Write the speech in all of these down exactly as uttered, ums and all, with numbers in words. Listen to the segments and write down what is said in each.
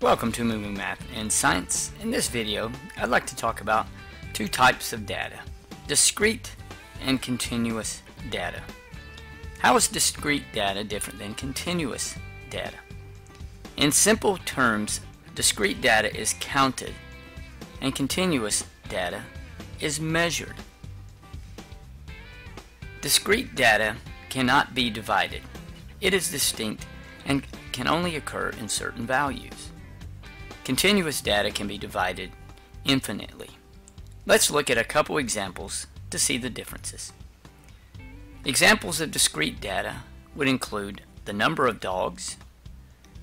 Welcome to MooMooMath and Science. In this video, I'd like to talk about two types of data, discrete and continuous data. How is discrete data different than continuous data? In simple terms, discrete data is counted and continuous data is measured. Discrete data cannot be divided. It is distinct and can only occur in certain values. Continuous data can be divided infinitely. Let's look at a couple examples to see the differences. Examples of discrete data would include the number of dogs,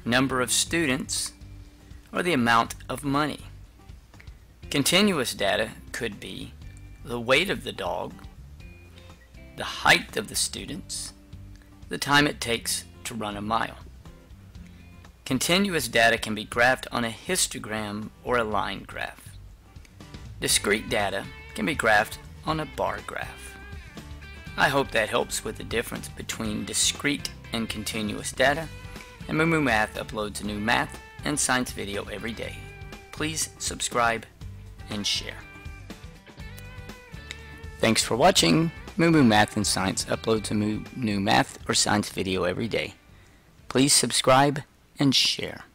number of students, or the amount of money. Continuous data could be the weight of the dog, the height of the students, the time it takes to run a mile. Continuous data can be graphed on a histogram or a line graph. Discrete data can be graphed on a bar graph. I hope that helps with the difference between discrete and continuous data, and MooMooMath uploads a new math and science video every day. Please subscribe and share. Thanks for watching. MooMooMath and Science uploads a new math or science video every day. Please subscribe and share.